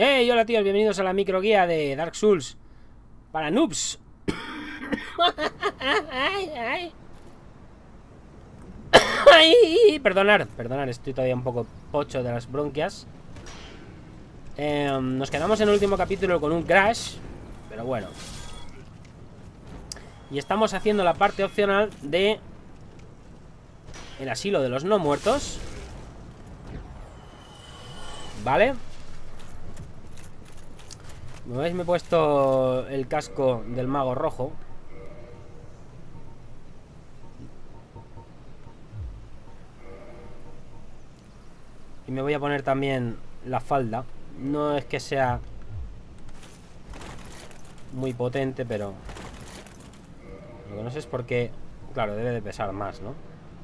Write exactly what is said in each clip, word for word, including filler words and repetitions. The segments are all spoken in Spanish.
¡Hey! Hola tíos, bienvenidos a la micro guía de Dark Souls para noobs. ay, ay. ay, perdonad, perdonad, estoy todavía un poco pocho de las bronquias. Eh, nos quedamos en el último capítulo con un crash, pero bueno. Y estamos haciendo la parte opcional de el asilo de los no muertos, ¿vale? Como veis, me he puesto el casco del mago rojo. Y me voy a poner también la falda. No es que sea muy potente, pero lo que no sé es por qué. Claro, debe de pesar más, ¿no?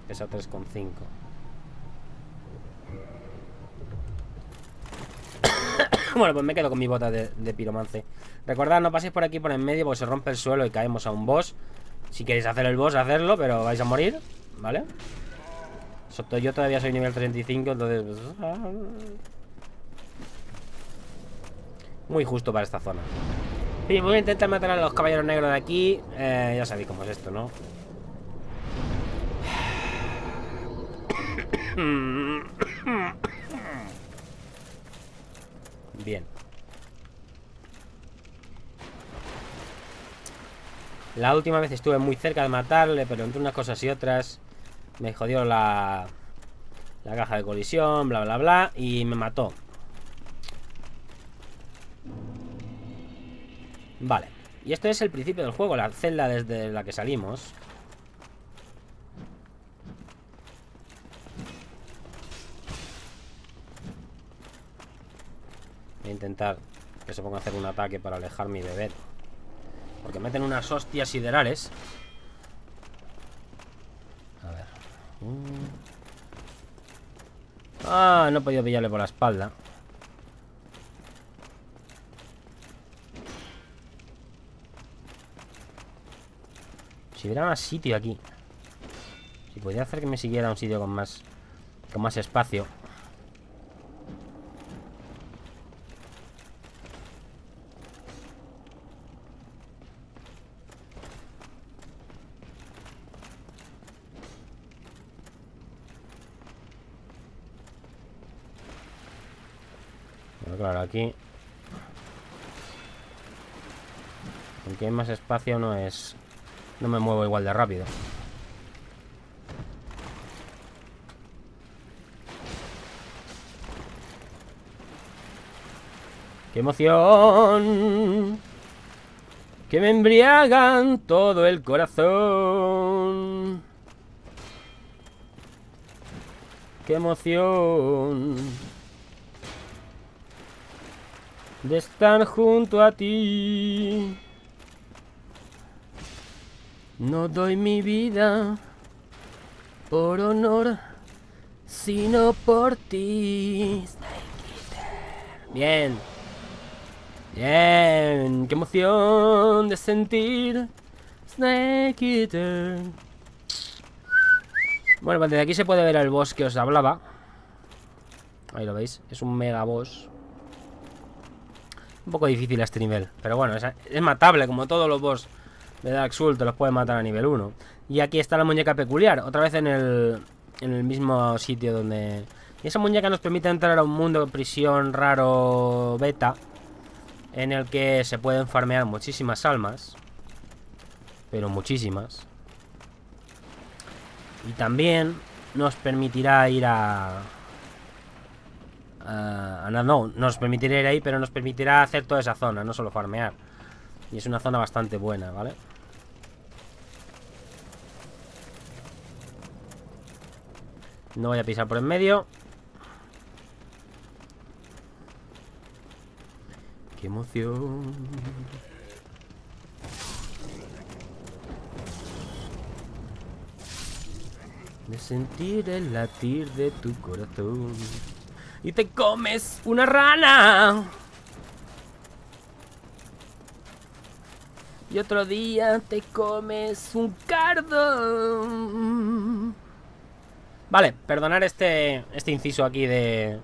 Pesa tres coma cinco. Bueno, pues me quedo con mi bota de, de piromance. Recordad, no paséis por aquí por en medio porque se rompe el suelo y caemos a un boss. Si queréis hacer el boss, hacerlo, pero vais a morir, ¿vale? Yo todavía soy nivel treinta y cinco, entonces... muy justo para esta zona. Sí, voy a intentar matar a los caballeros negros de aquí. Eh, ya sabéis cómo es esto, ¿no? Bien. La última vez estuve muy cerca de matarle, pero entre unas cosas y otras me jodió la, la caja de colisión, bla bla bla, y me mató. Vale, y esto es el principio del juego, la celda desde la que salimos. Voy a intentar que se ponga a hacer un ataque para alejar mi bebé, porque meten unas hostias siderales. A ver. Ah, no he podido pillarle por la espalda. Si hubiera más sitio aquí. Si podía hacer que me siguiera a un sitio con más, con más espacio. Claro, aquí aunque hay más espacio no es... no me muevo igual de rápido. ¡Qué emoción! ¡Que me embriagan todo el corazón! ¡Qué emoción! De estar junto a ti. No doy mi vida por honor, sino por ti. Bien. Bien. Qué emoción de sentir Snake Eater. Bueno, pues desde aquí se puede ver el boss que os hablaba. Ahí lo veis. Es un mega boss. Un poco difícil a este nivel, pero bueno, es, es matable, como todos los boss de Dark Souls, te los puedes matar a nivel uno. Y aquí está la muñeca peculiar, otra vez en el, en el mismo sitio donde... Y esa muñeca nos permite entrar a un mundo de prisión raro beta, en el que se pueden farmear muchísimas almas, pero muchísimas. Y también nos permitirá ir a... Uh, no, no, nos permitirá ir ahí, pero nos permitirá hacer toda esa zona, no solo farmear. Y es una zona bastante buena, ¿vale? No voy a pisar por en medio. ¡Qué emoción! De sentir el latir de tu corazón. ¡Y te comes una rana! Y otro día te comes un cardo. Vale, perdonad este, este inciso aquí de,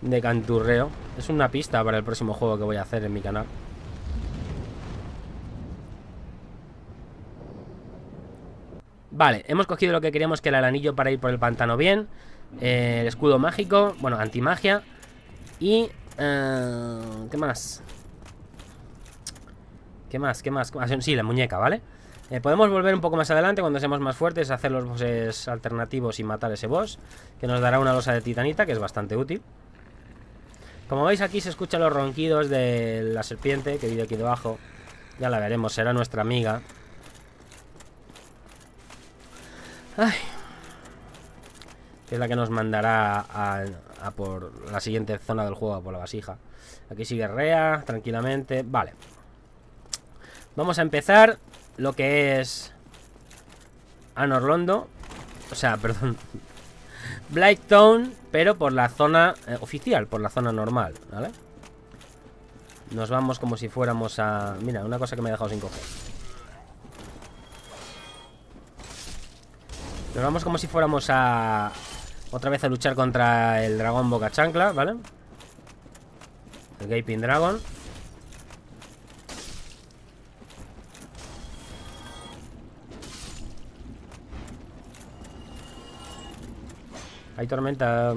de canturreo. Es una pista para el próximo juego que voy a hacer en mi canal. Vale, hemos cogido lo que queríamos, que era el anillo para ir por el pantano bien. Eh, el escudo mágico, bueno, antimagia. Y... Eh, ¿qué más? ¿Qué más? ¿Qué más? Sí, la muñeca, ¿vale? Eh, podemos volver un poco más adelante cuando seamos más fuertes, hacer los bosses alternativos y matar ese boss, que nos dará una losa de titanita, que es bastante útil. Como veis, aquí se escuchan los ronquidos de la serpiente que vive aquí debajo. Ya la veremos, será nuestra amiga. Ay, que es la que nos mandará a, a por la siguiente zona del juego, a por la vasija. Aquí sigue Rea, tranquilamente. Vale, vamos a empezar lo que es Anorlondo, o sea, perdón, Blighttown, pero por la zona eh, oficial, por la zona normal, ¿vale? Nos vamos como si fuéramos a... Mira, una cosa que me he dejado sin coger. Nos vamos como si fuéramos a... Otra vez a luchar contra el dragón boca chancla, ¿vale? El Gaping Dragon. Hay tormenta...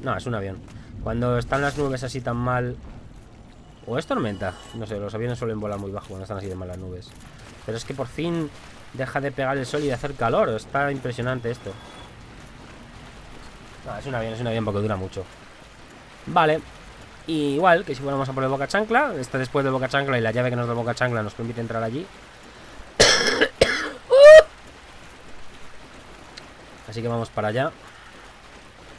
No, es un avión. Cuando están las nubes así tan mal... ¿O es tormenta? No sé, los aviones suelen volar muy bajo cuando están así de mal las nubes. Pero es que por fin... Deja de pegar el sol y de hacer calor. Está impresionante esto. No, es un avión, es un avión porque dura mucho. Vale. Y igual que si fuéramos a por el boca chancla. Está después del boca chancla y la llave que nos da el boca chancla nos permite entrar allí. Así que vamos para allá.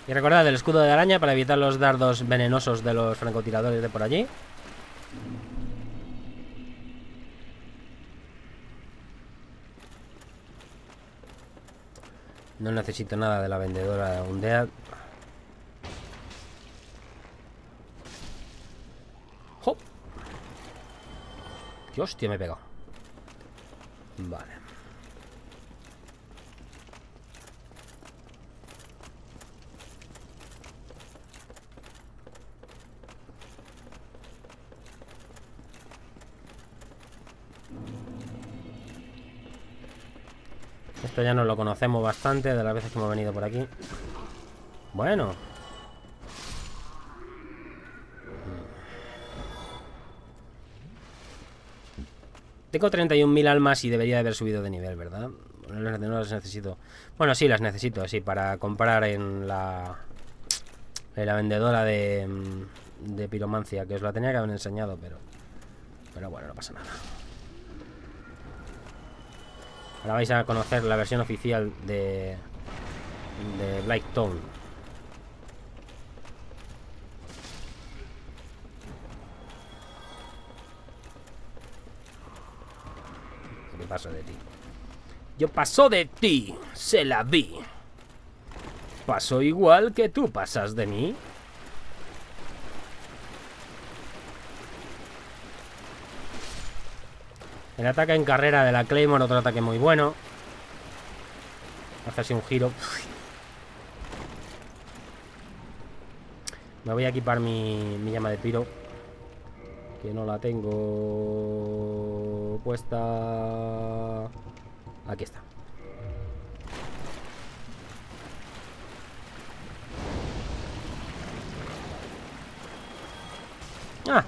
Y recordad el escudo de araña para evitar los dardos venenosos de los francotiradores de por allí. No necesito nada de la vendedora de Undead. ¡Jo! ¡Qué hostia me he pegado! Vale. Esto ya nos lo conocemos bastante de las veces que hemos venido por aquí. Bueno. Tengo treinta y un mil almas y debería haber subido de nivel, ¿verdad? No las necesito. Bueno, sí, las necesito, sí, para comprar en la... En la vendedora de... De piromancia, que os la tenía que haber enseñado, pero... Pero bueno, no pasa nada. Ahora vais a conocer la versión oficial de, de Blighttown. ¿Qué pasó de ti? Yo paso de ti, se la vi. Paso igual que tú pasas de mí. El ataque en carrera de la Claymore, otro ataque muy bueno. Hace así un giro. Me voy a equipar mi, mi llama de piro, que no la tengo puesta. Aquí está. Ah.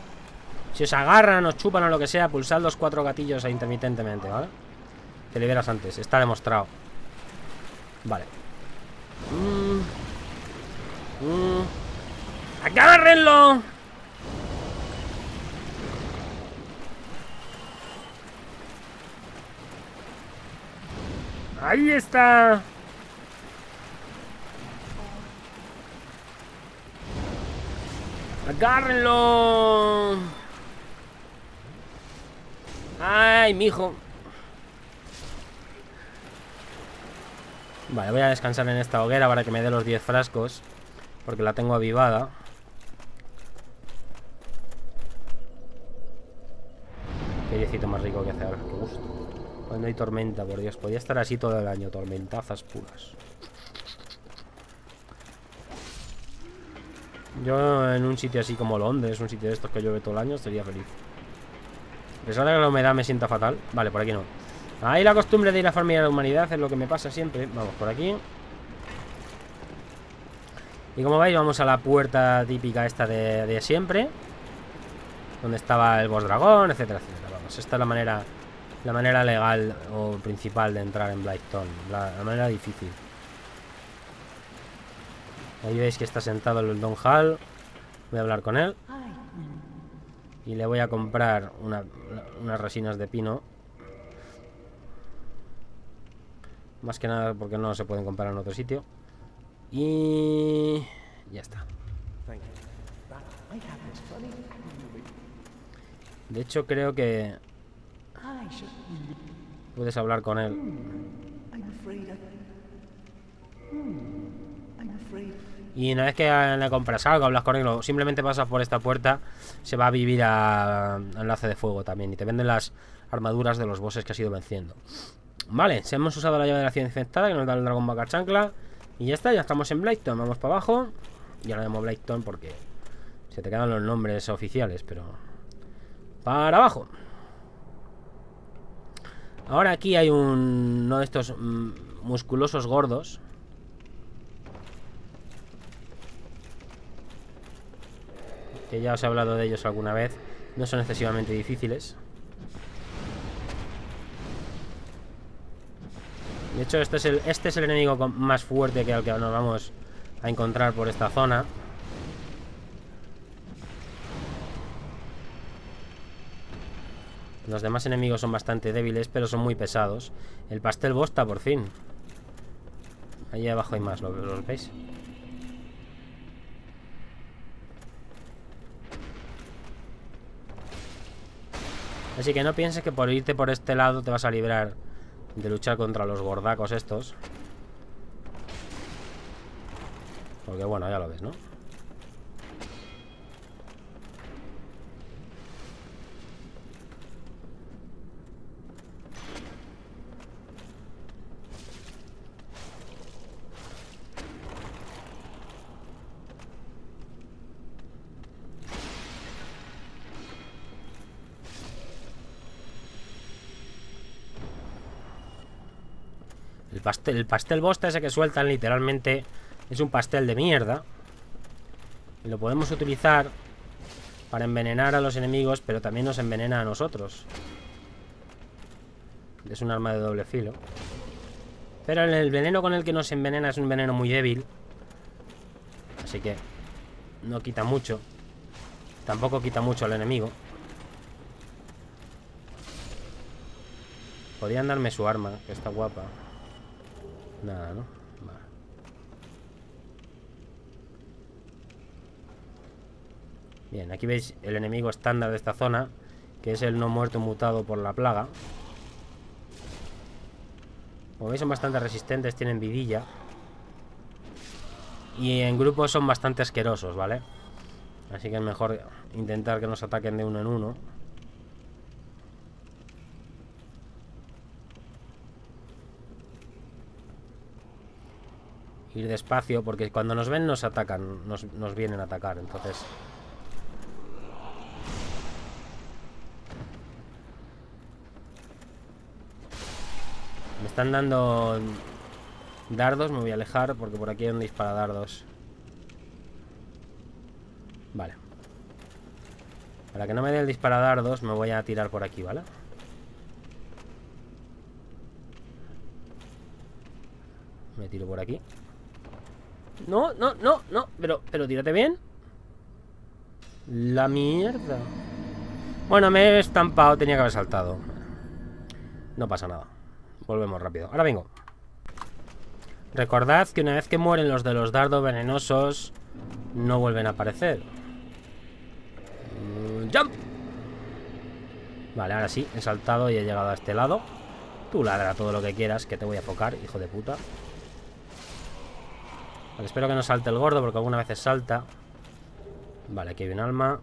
Si os agarran, os chupan o lo que sea, pulsad los cuatro gatillos intermitentemente, ¿vale? Te liberas antes, está demostrado. Vale. Mm. Mm. ¡Agárrenlo! ¡Ahí está! ¡Agárrenlo! ¡Ay, mijo! Vale, voy a descansar en esta hoguera para que me dé los diez frascos, porque la tengo avivada. Qué diecito más rico que hacer, qué gusto. Cuando hay tormenta, por Dios, podía estar así todo el año, tormentazas puras. Yo en un sitio así como Londres, un sitio de estos que llueve todo el año, sería feliz. A pesar de que la humedad me sienta fatal. Vale, por aquí no. Ahí la costumbre de ir a farmear a la humanidad es lo que me pasa siempre. Vamos por aquí. Y como veis, vamos a la puerta típica esta de, de siempre, donde estaba el boss dragón, etcétera, etcétera. Vamos, esta es la manera, la manera legal o principal de entrar en Blighttown, la, la manera difícil. Ahí veis que está sentado el Don Hall. Voy a hablar con él y le voy a comprar una, unas resinas de pino. Más que nada porque no se pueden comprar en otro sitio. Y... ya está. De hecho creo que... puedes hablar con él. Y una vez que le compras algo, hablas con él, o simplemente pasas por esta puerta, se va a vivir a enlace de fuego también. Y te venden las armaduras de los bosses que has ido venciendo. Vale, si hemos usado la llave de la ciudad infectada, que nos da el dragón vaca chancla. Y ya está, ya estamos en Blighttown. Vamos para abajo. Y ahora llamo Blighttown porque se te quedan los nombres oficiales, pero... para abajo. Ahora aquí hay un... uno de estos mm, musculosos gordos. Que ya os he hablado de ellos alguna vez. No son excesivamente difíciles. De hecho, este es el, este es el enemigo más fuerte que al que nos vamos a encontrar por esta zona. Los demás enemigos son bastante débiles, pero son muy pesados. El pastel bosta, por fin. Ahí abajo hay más, ¿lo, lo veis? Así que no pienses que por irte por este lado te vas a librar de luchar contra los gordacos estos. Porque bueno, ya lo ves, ¿no? El pastel bosta ese que sueltan literalmente es un pastel de mierda. Y lo podemos utilizar para envenenar a los enemigos, pero también nos envenena a nosotros. Es un arma de doble filo. Pero el veneno con el que nos envenena es un veneno muy débil, así que no quita mucho. Tampoco quita mucho al enemigo. Podrían darme su arma, que está guapa. Nada, ¿no? Vale. Bien, aquí veis el enemigo estándar de esta zona, que es el no muerto mutado por la plaga. Como veis, son bastante resistentes, tienen vidilla. Y en grupo son bastante asquerosos, ¿vale? Así que es mejor intentar que nos ataquen de uno en uno. Ir despacio, porque cuando nos ven nos atacan, nos, nos vienen a atacar, entonces... Me están dando dardos, me voy a alejar porque por aquí hay un disparadardos. Vale. Para que no me dé el disparadardos me voy a tirar por aquí, ¿vale? Me tiro por aquí. No, no, no, no, pero, pero tírate bien. La mierda. Bueno, me he estampado, tenía que haber saltado. No pasa nada. Volvemos rápido, ahora vengo. Recordad que una vez que mueren los de los dardos venenosos, no vuelven a aparecer. ¡Jump! Vale, ahora sí, he saltado y he llegado a este lado. Tú ladra todo lo que quieras, que te voy a focar, hijo de puta. Vale, espero que no salte el gordo, porque alguna vez salta. Vale, aquí hay un alma.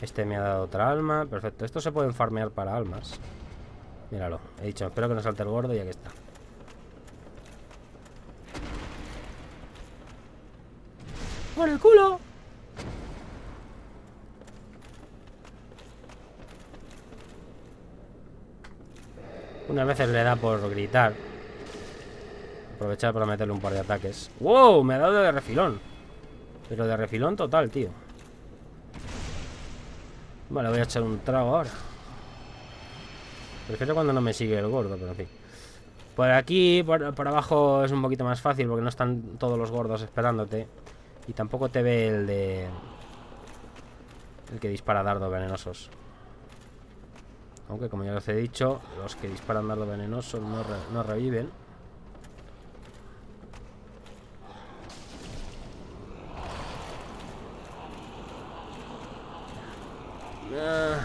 Este me ha dado otra alma. Perfecto, estos se pueden farmear para almas. Míralo, he dicho, espero que no salte el gordo y aquí está. ¡Por el culo! Unas veces le da por gritar. Aprovechar para meterle un par de ataques. ¡Wow! Me ha dado de refilón. Pero de refilón total, tío. Vale, voy a echar un trago ahora. Prefiero cuando no me sigue el gordo, pero en fin. Por aquí, por, por abajo es un poquito más fácil porque no están todos los gordos esperándote. Y tampoco te ve el de... el que dispara dardos venenosos. Aunque, como ya os he dicho, los que disparan dardos venenosos no, re, no reviven. Ah,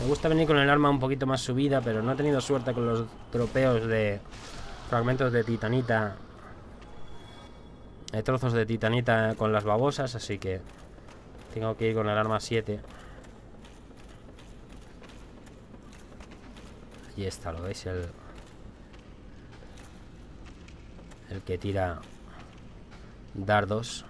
me gusta venir con el arma un poquito más subida, pero no he tenido suerte con los tropeos de fragmentos de titanita. Hay trozos de titanita con las babosas, así que tengo que ir con el arma siete. Y esta, ¿lo veis? El, el que tira dardos.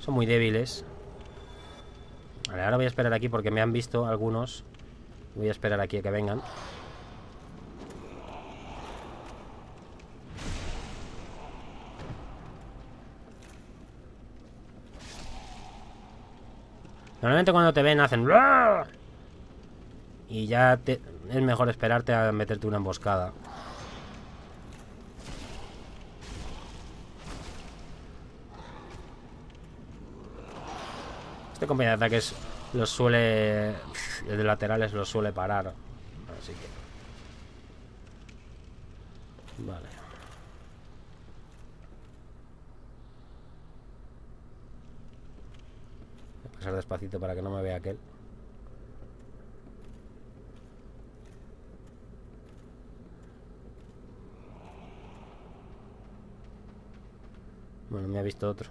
Son muy débiles. Vale, ahora voy a esperar aquí porque me han visto algunos. Voy a esperar aquí a que vengan. Normalmente cuando te ven hacen... y ya te... es mejor esperarte a meterte una emboscada. Este compañero de ataques los suele... de laterales los suele parar. Así que... vale. Pasar despacito para que no me vea aquel. Bueno, me ha visto otro.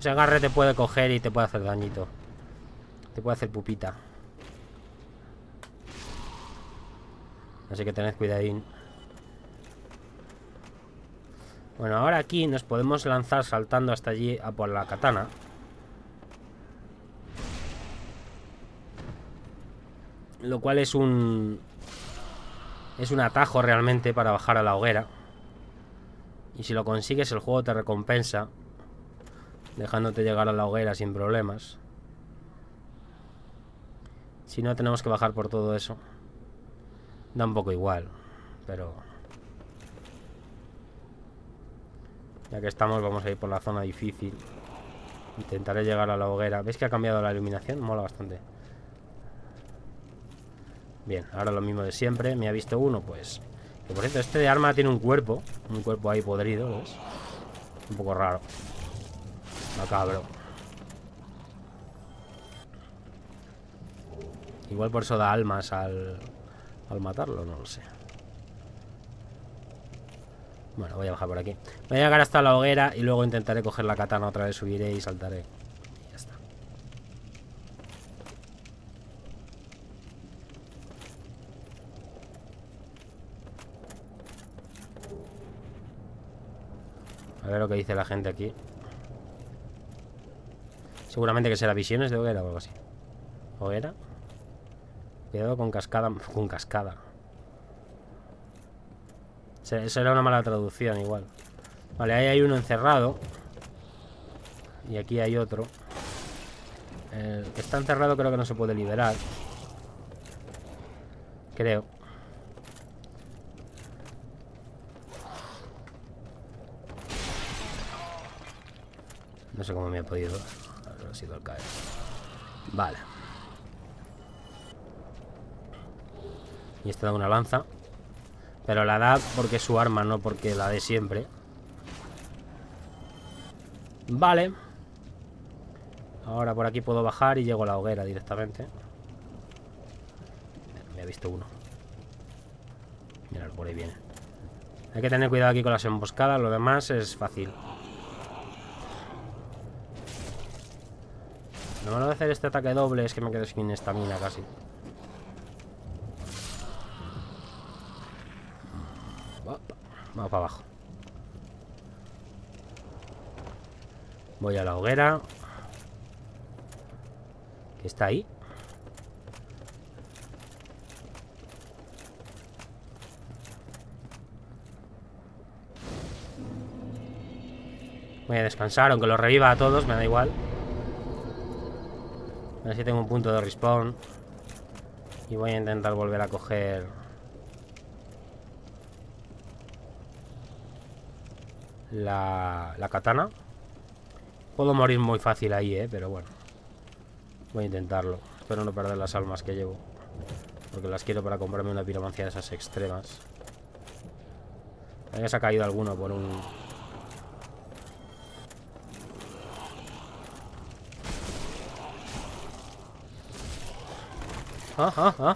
Ese agarre te puede coger y te puede hacer dañito. Te puede hacer pupita. Así que tened cuidadín. Bueno, ahora aquí nos podemos lanzar saltando hasta allí a por la katana. Lo cual es un... es un atajo realmente para bajar a la hoguera. Y si lo consigues, el juego te recompensa, dejándote llegar a la hoguera sin problemas. Si no, tenemos que bajar por todo eso. Da un poco igual, pero... ya que estamos, vamos a ir por la zona difícil. Intentaré llegar a la hoguera. ¿Veis que ha cambiado la iluminación? Mola bastante. Bien, ahora lo mismo de siempre. Me ha visto uno, pues... que por cierto, este de arma tiene un cuerpo. Un cuerpo ahí podrido, ¿ves? Un poco raro. Macabro. Igual por eso da almas al... al matarlo, no lo sé. Bueno, voy a bajar por aquí. Voy a llegar hasta la hoguera y luego intentaré coger la katana otra vez, subiré y saltaré. Y ya está. A ver lo que dice la gente aquí. Seguramente que será visiones de hoguera o algo así. ¿Hoguera? Cuidado con cascada. Con cascada. Eso era una mala traducción, igual. Vale, ahí hay uno encerrado. Y aquí hay otro. El que está encerrado creo que no se puede liberar. Creo. No sé cómo me ha podido... ha sido el caer. Vale. Y este da una lanza. Pero la da porque es su arma, no porque la de siempre. Vale. Ahora por aquí puedo bajar y llego a la hoguera directamente. Me ha visto uno. Mirad, por ahí viene. Hay que tener cuidado aquí con las emboscadas. Lo demás es fácil. No van a hacer este ataque doble, es que me quedo sin estamina casi. Vamos para abajo. Voy a la hoguera, que está ahí. Voy a descansar, aunque los reviva a todos, me da igual. A ver si tengo un punto de respawn. Y voy a intentar volver a coger la, la katana. Puedo morir muy fácil ahí, eh, pero bueno. Voy a intentarlo. Espero no perder las almas que llevo, porque las quiero para comprarme una piromancia de esas extremas. Ahí se ha caído alguno por un... Ah, ah, ah.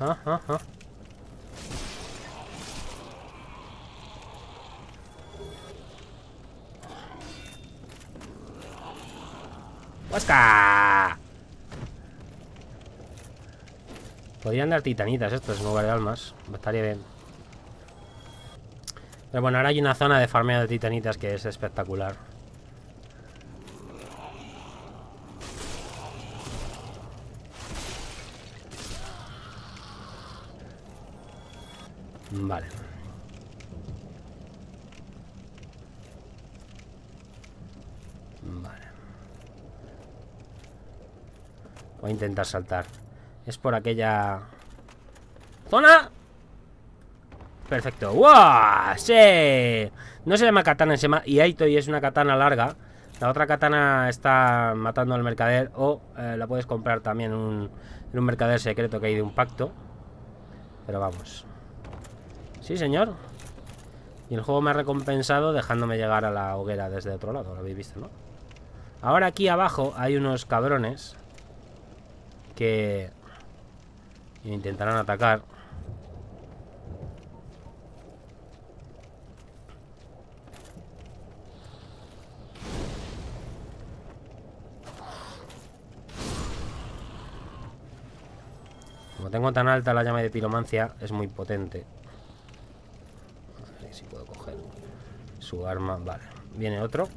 Ah, ah, ah. ¡Huasca! Podrían dar titanitas estos en lugar de almas. Estaría bien. Pero bueno, ahora hay una zona de farmeo de titanitas que es espectacular. Vale. Vale. Voy a intentar saltar. Es por aquella zona. Perfecto. ¡Wow! ¡Sí! No se llama katana, se llama Yaito y es una katana larga. La otra katana está matando al mercader. O eh, la puedes comprar también en un, en un mercader secreto que hay de un pacto. Pero vamos. Sí, señor. Y el juego me ha recompensado dejándome llegar a la hoguera desde otro lado. Lo habéis visto, ¿no? Ahora aquí abajo hay unos cabrones que intentarán atacar. Como tengo tan alta la llama de piromancia, es muy potente. Si puedo coger su arma. Vale, viene otro.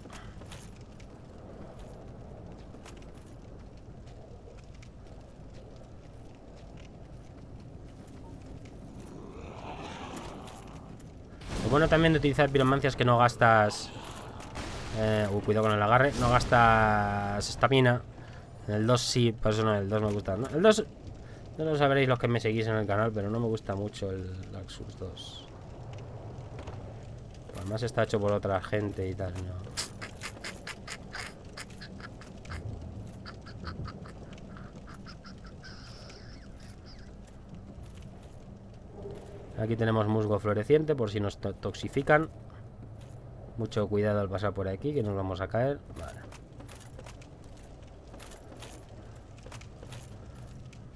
Lo bueno también de utilizar piromancias es que no gastas eh, uy, cuidado con el agarre. No gastas estamina. En el dos sí, por eso no, el dos me gusta, ¿no? El dos, no lo sabréis los que me seguís en el canal, pero no me gusta mucho el Dark Souls dos. Además está hecho por otra gente y tal, ¿no? Aquí tenemos musgo floreciente por si nos to toxifican. Mucho cuidado al pasar por aquí, que nos vamos a caer. Vale.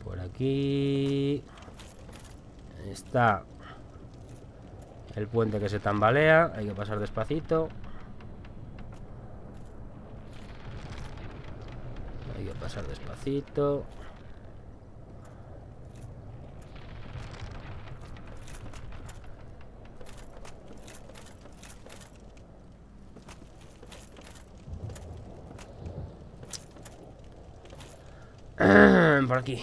Por aquí está el puente que se tambalea, hay que pasar despacito. Hay que pasar despacito. Por aquí.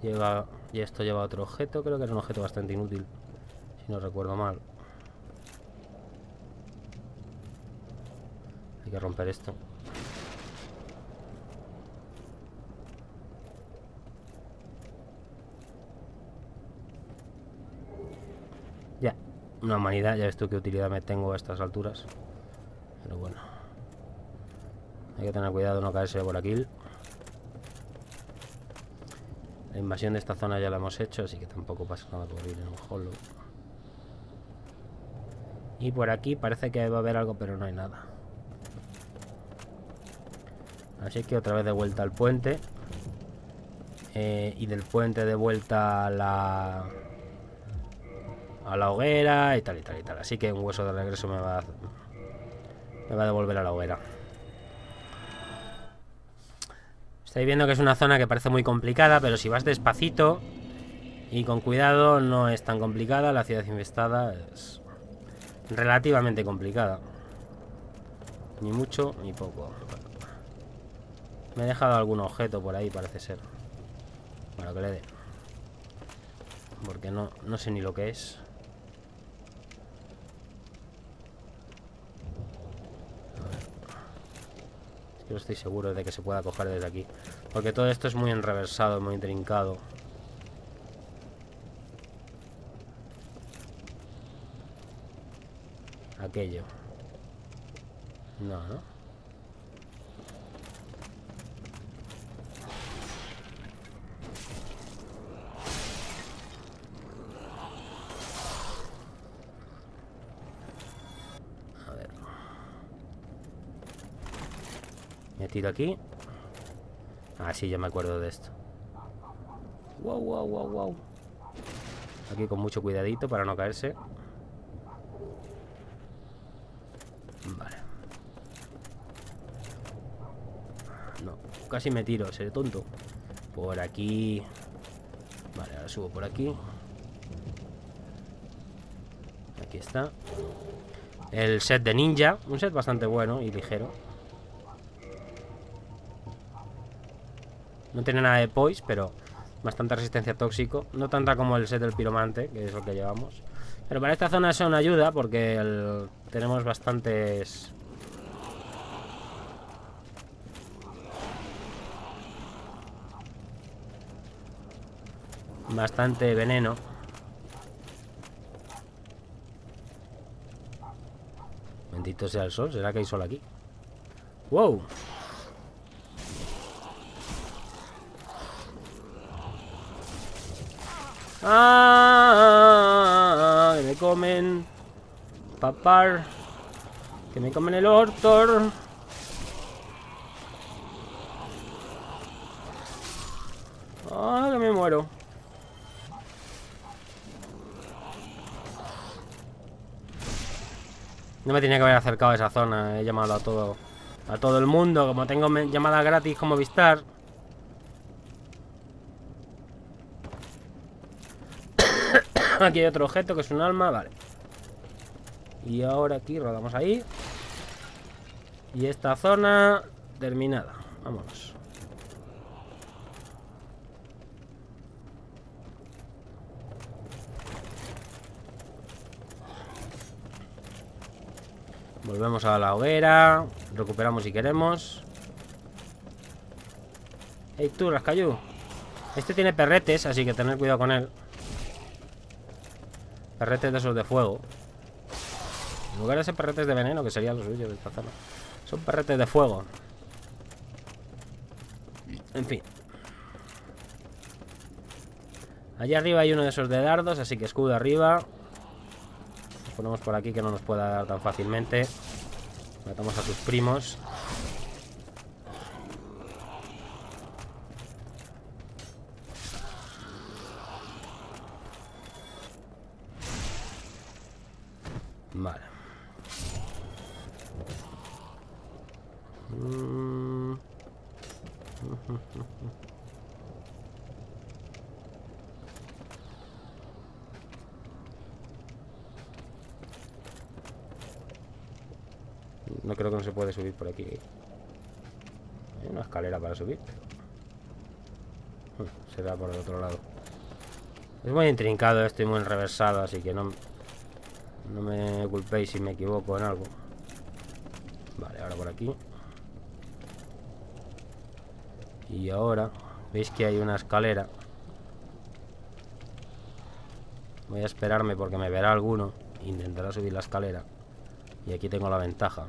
Lleva, y esto lleva otro objeto. Creo que era un objeto bastante inútil, si no recuerdo mal. Hay que romper esto. Ya, una humanidad. Ya ves tú qué utilidad me tengo a estas alturas. Pero bueno, hay que tener cuidado de no caerse por aquí. La invasión de esta zona ya la hemos hecho, así que tampoco pasa nada por ir en un hollow. Y por aquí parece que va a haber algo, pero no hay nada. Así que otra vez de vuelta al puente. eh, y del puente de vuelta a la, a la hoguera y tal y tal y tal. Así que un hueso de regreso me va a, me va a devolver a la hoguera. Estáis viendo que es una zona que parece muy complicada, pero si vas despacito y con cuidado no es tan complicada. La ciudad infestada es relativamente complicada. Ni mucho ni poco. Me he dejado algún objeto por ahí, parece ser. Bueno, que le dé. Porque no, no sé ni lo que es. Yo estoy seguro de que se pueda coger desde aquí. Porque todo esto es muy enreversado, muy intrincado. Aquello. No, ¿no? A ver. Me tiro aquí. Ah, sí, ya me acuerdo de esto. Wow, wow, wow, wow. Aquí con mucho cuidadito para no caerse. Casi me tiro, seré tonto. Por aquí. Vale, ahora subo por aquí. Aquí está. El set de ninja. Un set bastante bueno y ligero. No tiene nada de poise, pero bastante resistencia tóxico. No tanta como el set del piromante, que es lo que llevamos. Pero para esta zona son ayuda porque el... tenemos bastantes... bastante veneno. Bendito sea el sol. ¿Será que hay sol aquí? ¡Wow! ¡Ah! ah, ah, ah que me comen. Papar. Que me comen el ortor. ¡Ah! Que me muero. No me tenía que haber acercado a esa zona. He llamado a todo a todo el mundo. Como tengo llamadas gratis como Vistar. Aquí hay otro objeto que es un alma. Vale. Y ahora aquí rodamos ahí. Y esta zona terminada. Vámonos. Volvemos a la hoguera. Recuperamos si queremos. Ey, tú, Rascayú. Este tiene perretes, así que tener cuidado con él. Perretes de esos de fuego. En lugar de ser perretes de veneno, que sería lo suyo de esta zona. Son perretes de fuego. En fin. Allá arriba hay uno de esos de dardos, así que escudo arriba. Ponemos por aquí que no nos pueda dar tan fácilmente. Matamos a sus primos. Vale. Mm. No creo que no se puede subir por aquí. Hay una escalera para subir. Será por el otro lado. Es muy intrincado esto y muy enreversado, así que no, no me culpéis si me equivoco en algo. Vale, ahora por aquí. Y ahora, veis que hay una escalera. Voy a esperarme porque me verá alguno. Intentará subir la escalera. Y aquí tengo la ventaja.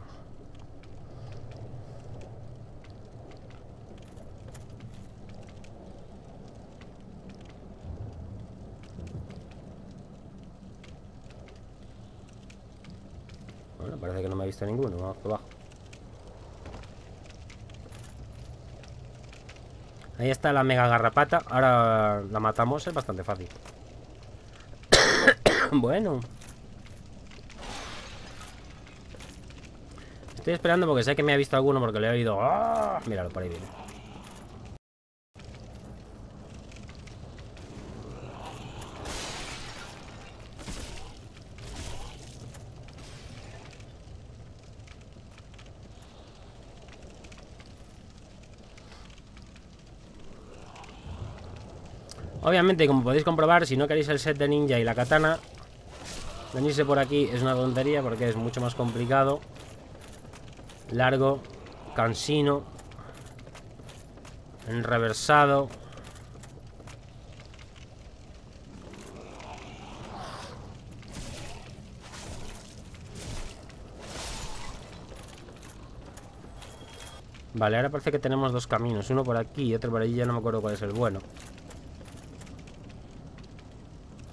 Bueno, parece que no me ha visto ninguno. Vamos por abajo. Ahí está la mega garrapata. Ahora la matamos, es bastante fácil. Bueno. Estoy esperando porque sé que me ha visto alguno, porque le he oído... ¡Ah! Míralo, por ahí viene. Obviamente, como podéis comprobar, si no queréis el set de ninja y la katana, venirse por aquí es una tontería porque es mucho más complicado, largo, cansino, enreversado. Vale, ahora parece que tenemos dos caminos, uno por aquí y otro por allí, ya no me acuerdo cuál es el bueno.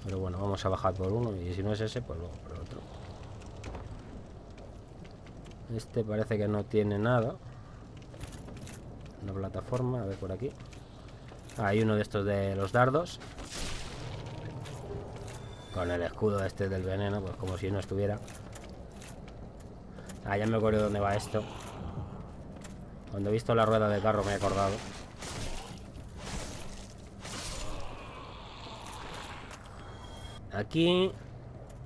Pero bueno, vamos a bajar por uno y si no es ese, pues luego por otro. Este parece que no tiene nada. Una plataforma, a ver por aquí. Ah, hay uno de estos de los dardos. Con el escudo este del veneno, pues como si no estuviera. Ah, ya me acuerdo dónde va esto. Cuando he visto la rueda de carro me he acordado. Aquí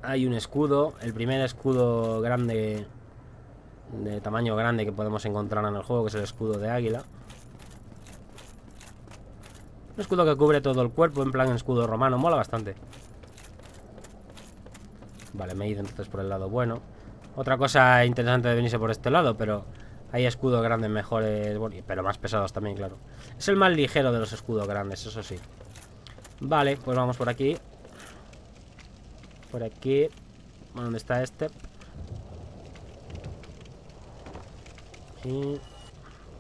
hay un escudo, el primer escudo grande, de tamaño grande que podemos encontrar en el juego, que es el escudo de águila. Un escudo que cubre todo el cuerpo, en plan escudo romano, mola bastante. Vale, me he ido entonces por el lado bueno. Otra cosa interesante de venirse por este lado, pero hay escudos grandes mejores, pero más pesados también, claro. Es el más ligero de los escudos grandes, eso sí. Vale, pues vamos por aquí. Por aquí. ¿Dónde está este? Y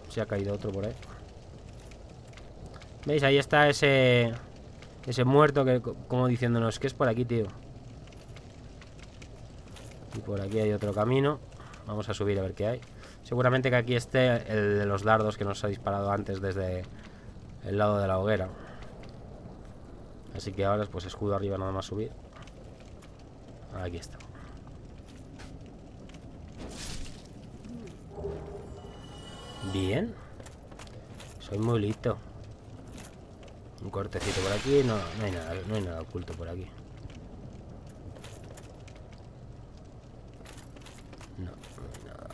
se ha caído otro por ahí. ¿Veis? Ahí está ese ese muerto que como diciéndonos que es por aquí, tío. Y por aquí hay otro camino. Vamos a subir a ver qué hay. Seguramente que aquí esté el de los dardos que nos ha disparado antes desde el lado de la hoguera. Así que ahora pues escudo arriba, nada más subir. Aquí está. Bien. Soy muy listo. Un cortecito por aquí. No, no hay nada, no hay nada oculto por aquí. No, no hay nada.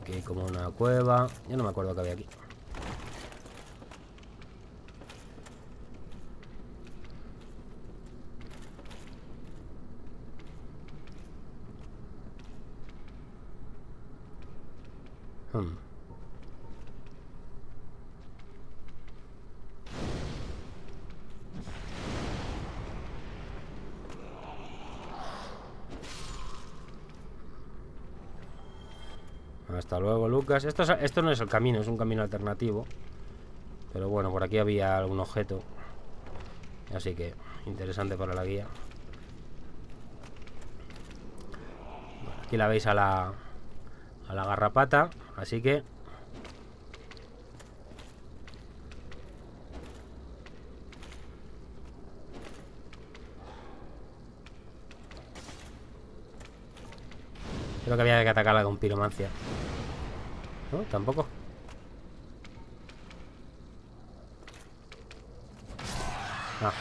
Aquí hay como una cueva. Yo no me acuerdo que había aquí. Hasta luego, Lucas. Esto, es, esto no es el camino, es un camino alternativo. Pero bueno, por aquí había algún objeto. Así que, interesante para la guía. Bueno, aquí la veis a la, a la garrapata. Así que... creo que había que atacarla con piromancia. No, tampoco. Ah,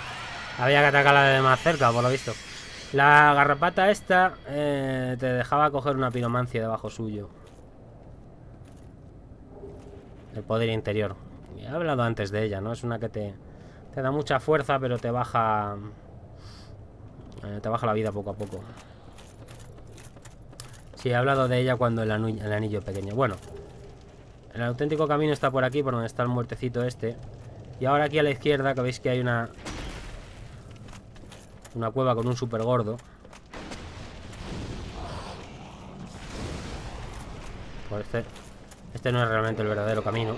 había que atacarla de más cerca, por lo visto. La garrapata esta eh, te dejaba coger una piromancia debajo suyo. El poder interior. He hablado antes de ella, ¿no? Es una que te, te da mucha fuerza, pero te baja... Eh, te baja la vida poco a poco. Sí, he hablado de ella cuando el, anu el anillo pequeño. Bueno, el auténtico camino está por aquí, por donde está el muertecito este. Y ahora aquí a la izquierda, que veis que hay una... una cueva con un super gordo. Pues este, este no es realmente el verdadero camino.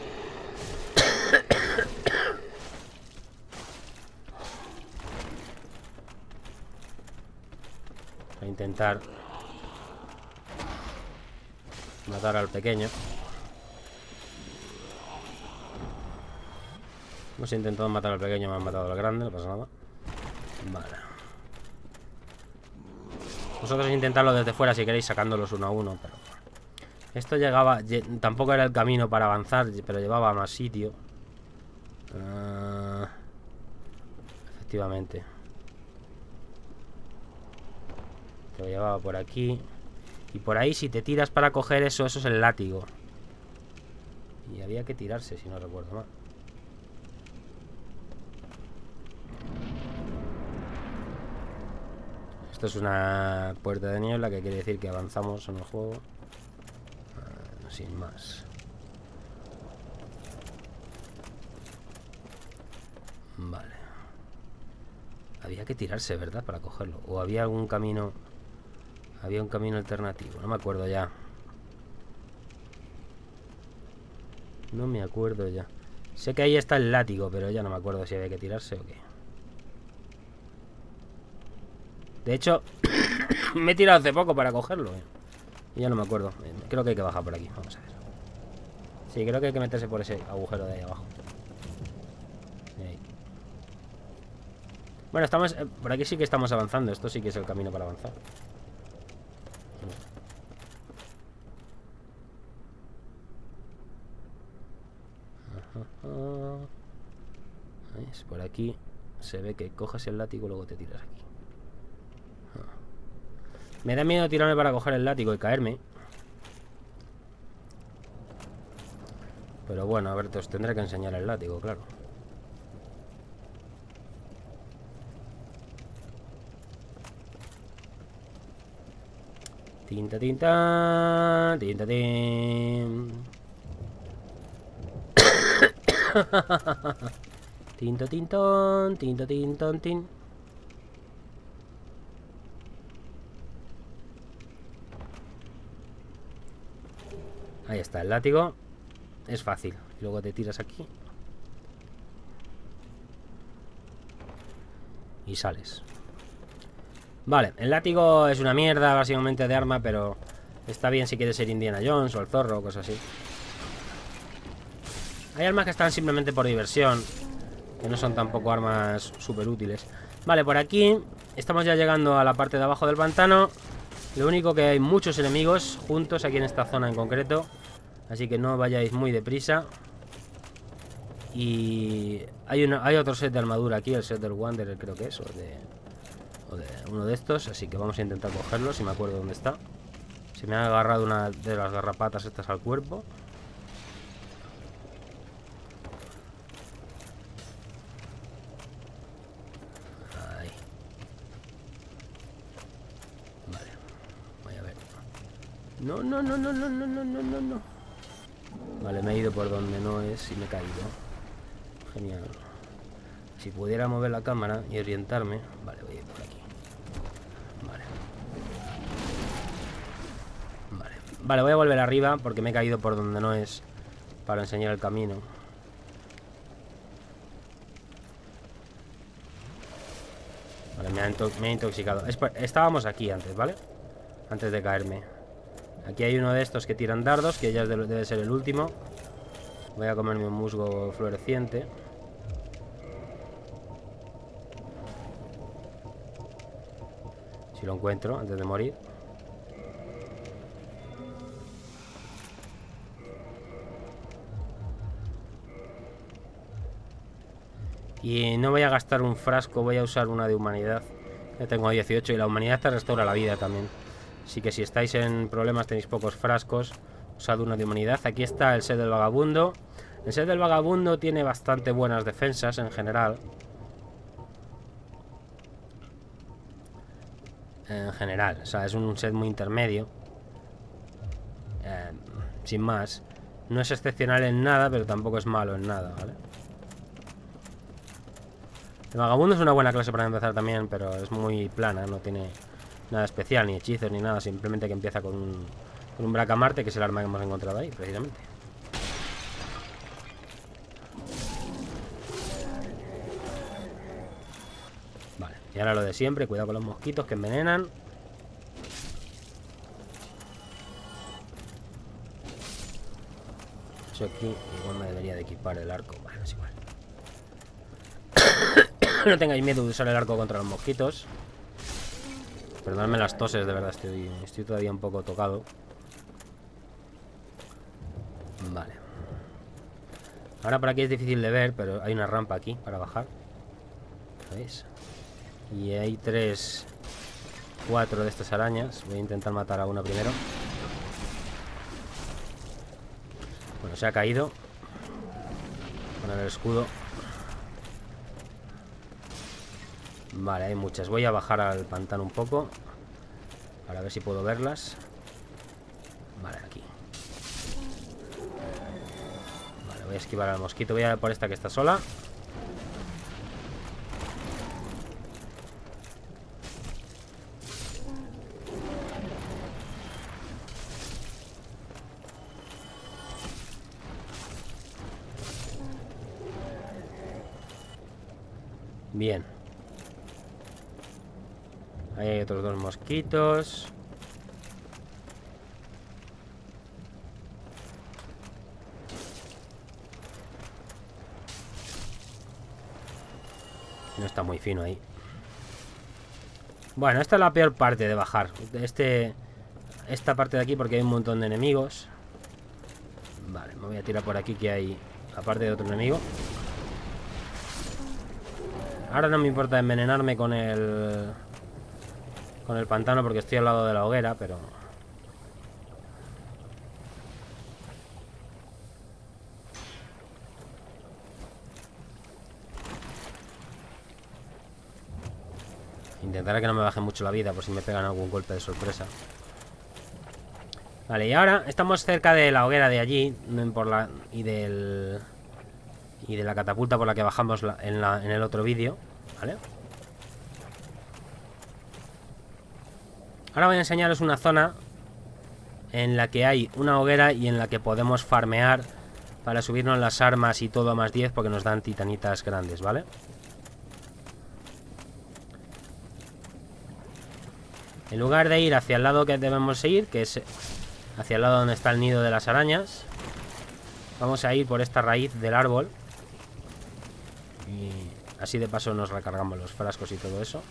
Voy a intentar... matar al pequeño. Hemos intentado matar al pequeño, me han matado al grande, no pasa nada. Vale. Vosotros intentadlo desde fuera si queréis, sacándolos uno a uno, pero... Esto llegaba... Tampoco era el camino para avanzar, pero llevaba a más sitio. Uh... Efectivamente. Te lo llevaba por aquí. Y por ahí, si te tiras para coger eso, eso es el látigo. Y había que tirarse, si no recuerdo mal. Esto es una puerta de niebla, que quiere decir que avanzamos en el juego. Uh, sin más. Vale. Había que tirarse, ¿verdad? Para cogerlo. O había algún camino... Había un camino alternativo, no me acuerdo ya. No me acuerdo ya. Sé que ahí está el látigo, pero ya no me acuerdo si había que tirarse o qué. De hecho, me he tirado hace poco para cogerlo. Eh. Ya no me acuerdo. Creo que hay que bajar por aquí, vamos a ver. Sí, creo que hay que meterse por ese agujero de ahí abajo. Ahí. Bueno, estamos... Eh, por aquí sí que estamos avanzando. Esto sí que es el camino para avanzar. ¿Ves? Por aquí se ve que coges el látigo y luego te tiras aquí. Me da miedo tirarme para coger el látigo y caerme. Pero bueno, a ver, te os tendré que enseñar el látigo, claro. Tinta, tinta, tinta, tinta. Tinto, tintón, tinto, tintón, tin. Ahí está el látigo. Es fácil. Luego te tiras aquí y sales. Vale, el látigo es una mierda, básicamente de arma, pero está bien si quieres ser Indiana Jones o el zorro o cosas así. Hay armas que están simplemente por diversión, que no son tampoco armas súper útiles. Vale, por aquí estamos ya llegando a la parte de abajo del pantano. Lo único que hay muchos enemigos juntos aquí en esta zona en concreto, así que no vayáis muy deprisa. Y hay, una, hay otro set de armadura aquí, el set del Wanderer creo que es, o de, o de uno de estos. Así que vamos a intentar cogerlo, si me acuerdo dónde está. Se me ha agarrado una de las garrapatas estas al cuerpo. No, no, no, no, no, no, no, no, no, no. Vale, me he ido por donde no es y me he caído. Genial. Si pudiera mover la cámara y orientarme... Vale, voy a ir por aquí. Vale. Vale, vale, voy a volver arriba porque me he caído por donde no es para enseñar el camino. Vale, me ha, me ha intoxicado. Es Estábamos aquí antes, ¿vale? Antes de caerme. Aquí hay uno de estos que tiran dardos, que ya debe ser el último. Voy a comerme un musgo floreciente. Si lo encuentro antes de morir. Y no voy a gastar un frasco, voy a usar una de humanidad. Ya tengo dieciocho y la humanidad te restaura la vida también. Así que si estáis en problemas, tenéis pocos frascos, usad uno de humanidad. Aquí está el set del vagabundo. El set del vagabundo tiene bastante buenas defensas en general. En general, o sea, es un set muy intermedio. Eh, sin más. No es excepcional en nada, pero tampoco es malo en nada, ¿vale? El vagabundo es una buena clase para empezar también, pero es muy plana, no tiene... nada especial, ni hechizos, ni nada. Simplemente que empieza con un, con un bracamarte, que es el arma que hemos encontrado ahí, precisamente. Vale, y ahora lo de siempre. Cuidado con los mosquitos que envenenan. Yo aquí igual me debería de equipar el arco. Bueno, es igual. No tengáis miedo de usar el arco contra los mosquitos. Perdonadme las toses, de verdad, estoy, estoy todavía un poco tocado. Vale. Ahora por aquí es difícil de ver, pero hay una rampa aquí para bajar. ¿Veis? Y hay tres... Cuatro de estas arañas. Voy a intentar matar a una primero. Bueno, se ha caído. Poner el escudo. Vale, hay muchas. Voy a bajar al pantano un poco para ver si puedo verlas. Vale, aquí. Vale, voy a esquivar al mosquito. Voy a por esta que está sola. Bien. Ahí hay otros dos mosquitos. No está muy fino ahí. Bueno, esta es la peor parte de bajar. Este, esta parte de aquí porque hay un montón de enemigos. Vale, me voy a tirar por aquí que hay, aparte de otro enemigo. Ahora no me importa envenenarme con el con el pantano porque estoy al lado de la hoguera, pero intentaré que no me baje mucho la vida por si me pegan algún golpe de sorpresa. Vale, y ahora estamos cerca de la hoguera de allí por la, y del... y de la catapulta por la que bajamos la, en, la, en el otro vídeo, ¿vale? Ahora voy a enseñaros una zona en la que hay una hoguera y en la que podemos farmear para subirnos las armas y todo a más diez porque nos dan titanitas grandes, ¿vale? En lugar de ir hacia el lado que debemos seguir, que es hacia el lado donde está el nido de las arañas, vamos a ir por esta raíz del árbol. Y así de paso nos recargamos los frascos y todo eso.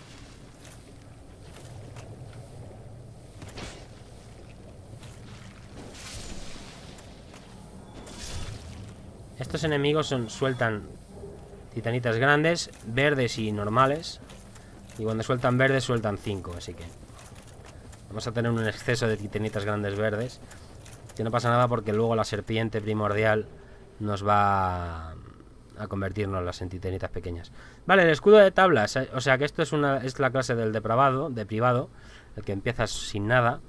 Estos enemigos son, sueltan titanitas grandes, verdes y normales. Y cuando sueltan verdes sueltan cinco, así que vamos a tener un exceso de titanitas grandes verdes. Que no pasa nada porque luego la serpiente primordial nos va... a convertirnos las en titanitas pequeñas. Vale, el escudo de tablas. O sea que esto es una es la clase del depravado, deprivado, el que empiezas sin nada.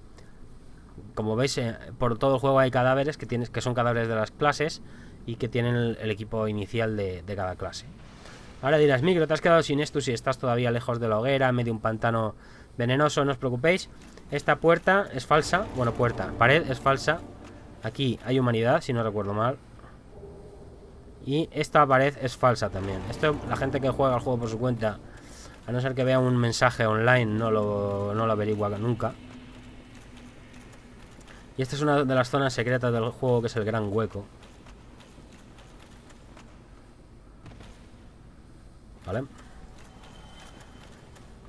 Como veis, eh, por todo el juego hay cadáveres que tienes que son cadáveres de las clases y que tienen el, el equipo inicial de, de cada clase. Ahora dirás, Micro, te has quedado sin esto si estás todavía lejos de la hoguera, en medio de un pantano venenoso. No os preocupéis. Esta puerta es falsa. Bueno, puerta, pared es falsa. Aquí hay humanidad, si no recuerdo mal. Y esta pared es falsa también. Esto la gente que juega el juego por su cuenta, a no ser que vea un mensaje online, no lo, no lo averigua nunca. Y esta es una de las zonas secretas del juego, que es el gran hueco. ¿Vale?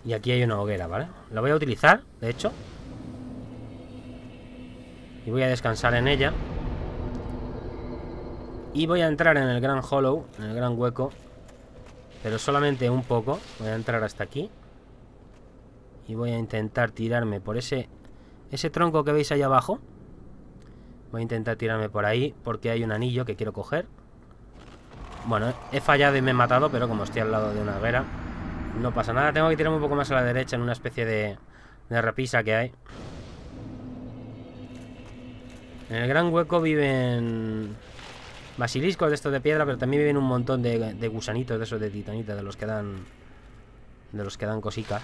Y aquí hay una hoguera, ¿vale? La voy a utilizar, de hecho. Y voy a descansar en ella. Y voy a entrar en el gran hollow, en el gran hueco, pero solamente un poco. Voy a entrar hasta aquí y voy a intentar tirarme por ese ese tronco que veis ahí abajo. Voy a intentar tirarme por ahí porque hay un anillo que quiero coger. Bueno, he fallado y me he matado, pero como estoy al lado de una hoguera no pasa nada. Tengo que tirarme un poco más a la derecha en una especie de, de repisa que hay. En el gran hueco viven... basiliscos de estos de piedra, pero también viven un montón de, de gusanitos de esos de titanita, de los que dan de los que dan cositas.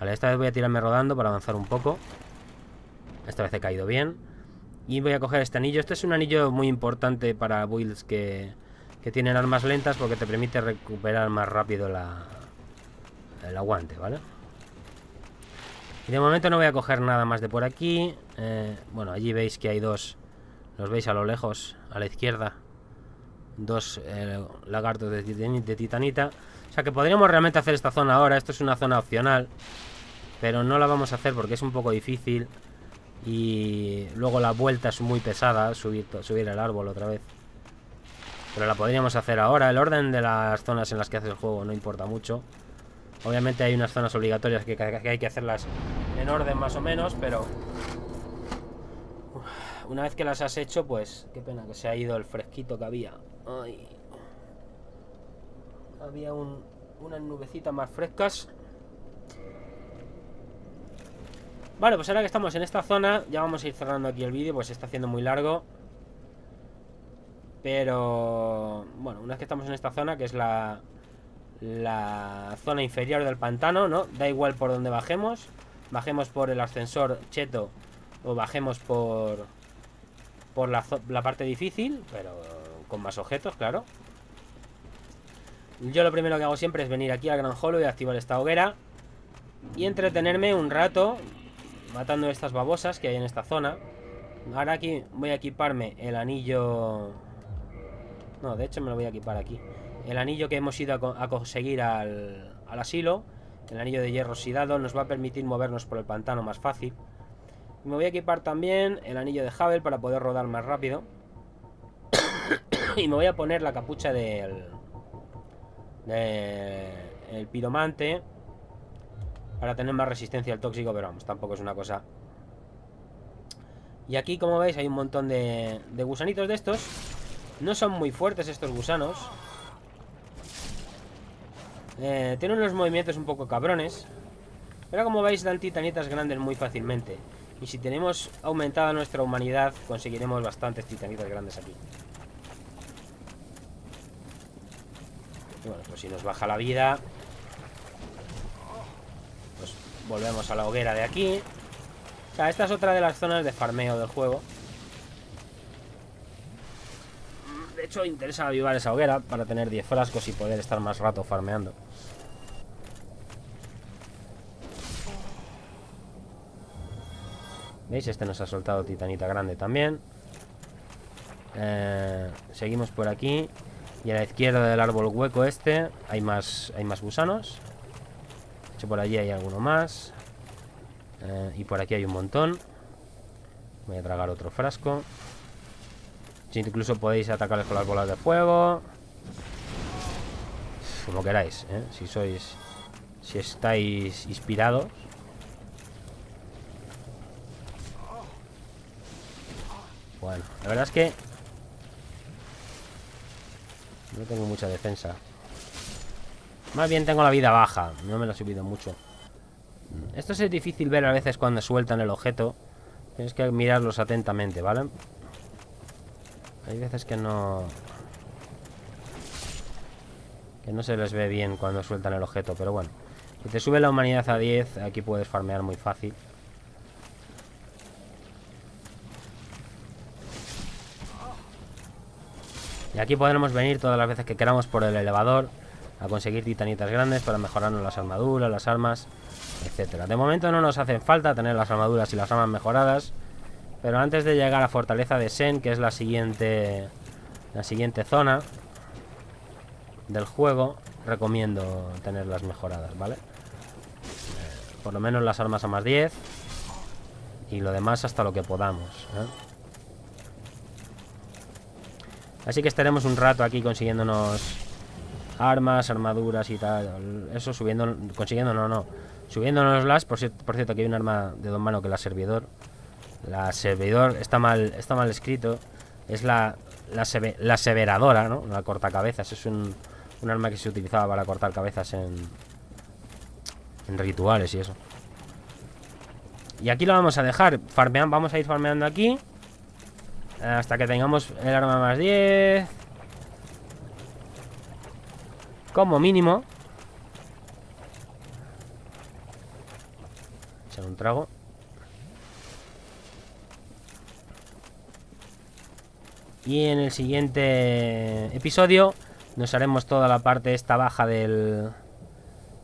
Vale, esta vez voy a tirarme rodando para avanzar un poco. Esta vez he caído bien. Y voy a coger este anillo. Este es un anillo muy importante para builds que, que tienen armas lentas porque te permite recuperar más rápido la, el aguante, ¿vale? Y de momento no voy a coger nada más de por aquí. Eh, bueno, allí veis que hay dos... Los veis a lo lejos, a la izquierda. Dos eh, lagartos de titanita. O sea que podríamos realmente hacer esta zona ahora. Esto es una zona opcional, pero no la vamos a hacer porque es un poco difícil. Y luego la vuelta es muy pesada, subir, subir el árbol otra vez. Pero la podríamos hacer ahora. El orden de las zonas en las que haces el juego no importa mucho. Obviamente hay unas zonas obligatorias que, que hay que hacerlas en orden más o menos, pero una vez que las has hecho, pues qué pena que se ha ido el fresquito que había. Ay. Había un, unas nubecitas más frescas. Vale, pues ahora que estamos en esta zona, ya vamos a ir cerrando aquí el vídeo, pues se está haciendo muy largo. Pero bueno, una vez que estamos en esta zona, que es la, la zona inferior del pantano, ¿no? Da igual por donde bajemos. Bajemos por el ascensor cheto o bajemos por, por la, la parte difícil, pero con más objetos, claro. Yo lo primero que hago siempre es venir aquí al Gran Hollow y activar esta hoguera y entretenerme un rato matando estas babosas que hay en esta zona. Ahora aquí voy a equiparme el anillo. No, de hecho me lo voy a equipar aquí. El anillo que hemos ido a, co a conseguir al, al asilo. El anillo de hierro oxidado nos va a permitir movernos por el pantano más fácil. Me voy a equipar también el anillo de Hubble para poder rodar más rápido. Y me voy a poner la capucha del... De el piromante para tener más resistencia al tóxico, pero vamos, tampoco es una cosa. Y aquí, como veis, hay un montón de, de gusanitos de estos. No son muy fuertes estos gusanos, eh, tienen unos movimientos un poco cabrones, pero como veis dan titanitas grandes muy fácilmente. Y si tenemos aumentada nuestra humanidad, conseguiremos bastantes titanitas grandes aquí. Bueno, pues si nos baja la vida, pues volvemos a la hoguera de aquí. O sea, esta es otra de las zonas de farmeo del juego. De hecho, interesa avivar esa hoguera para tener diez frascos y poder estar más rato farmeando. ¿Veis? Este nos ha soltado titanita grande también. Eh, seguimos por aquí. Y a la izquierda del árbol hueco este hay más, hay más gusanos. De hecho, por allí hay alguno más. Eh, y por aquí hay un montón. Voy a tragar otro frasco. Si incluso podéis atacarles con las bolas de fuego. Como queráis, ¿eh? Si sois... Si estáis inspirados. Bueno, la verdad es que... no tengo mucha defensa. Más bien tengo la vida baja. No me la he subido mucho. Esto es difícil ver a veces cuando sueltan el objeto. Tienes que mirarlos atentamente, ¿vale? Hay veces que no... que no se les ve bien cuando sueltan el objeto. Pero bueno, si te sube la humanidad a diez, aquí puedes farmear muy fácil. Y aquí podremos venir todas las veces que queramos por el elevador a conseguir titanitas grandes para mejorarnos las armaduras, las armas, etcétera. De momento no nos hacen falta tener las armaduras y las armas mejoradas, pero antes de llegar a Fortaleza de Sen, que es la siguiente, la siguiente zona del juego, recomiendo tenerlas mejoradas, ¿vale? Por lo menos las armas a más diez y lo demás hasta lo que podamos, ¿eh? Así que estaremos un rato aquí consiguiéndonos armas, armaduras y tal. Eso subiendo, consiguiendo, no, no. Subiéndonoslas. Por cierto, por cierto, aquí hay un arma de Don Mano que la servidor. La servidor está mal, está mal escrito. Es la, la, seve, la severadora, ¿no? La cortacabezas. Es un, un arma que se utilizaba para cortar cabezas en, en rituales y eso. Y aquí lo vamos a dejar. Farmean, vamos a ir farmeando aquí. Hasta que tengamos el arma más diez. Como mínimo. Echar un trago. Y en el siguiente episodio nos haremos toda la parte esta baja del,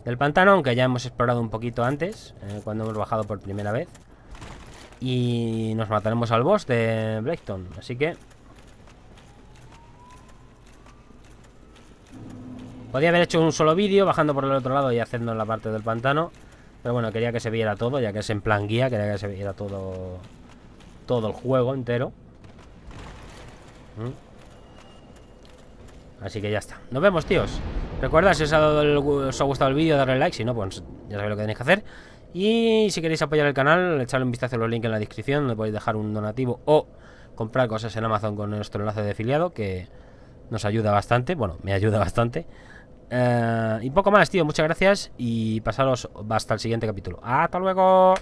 del pantano. Aunque ya hemos explorado un poquito antes, eh, cuando hemos bajado por primera vez. Y nos mataremos al boss de Blighttown. Así que Podría haber hecho un solo vídeo bajando por el otro lado y haciendo la parte del pantano, pero bueno, quería que se viera todo, ya que es en plan guía, quería que se viera todo, todo el juego entero. ¿Mm? Así que ya está. Nos vemos, tíos. Recuerda, si os ha, dado el, os ha gustado el vídeo, darle like. Si no, pues ya sabéis lo que tenéis que hacer. Y si queréis apoyar el canal, echarle un vistazo a los links en la descripción, donde podéis dejar un donativo o comprar cosas en Amazon con nuestro enlace de afiliado, que nos ayuda bastante. Bueno, me ayuda bastante. Eh, y poco más, tío. Muchas gracias y pasaros hasta el siguiente capítulo. ¡Hasta luego!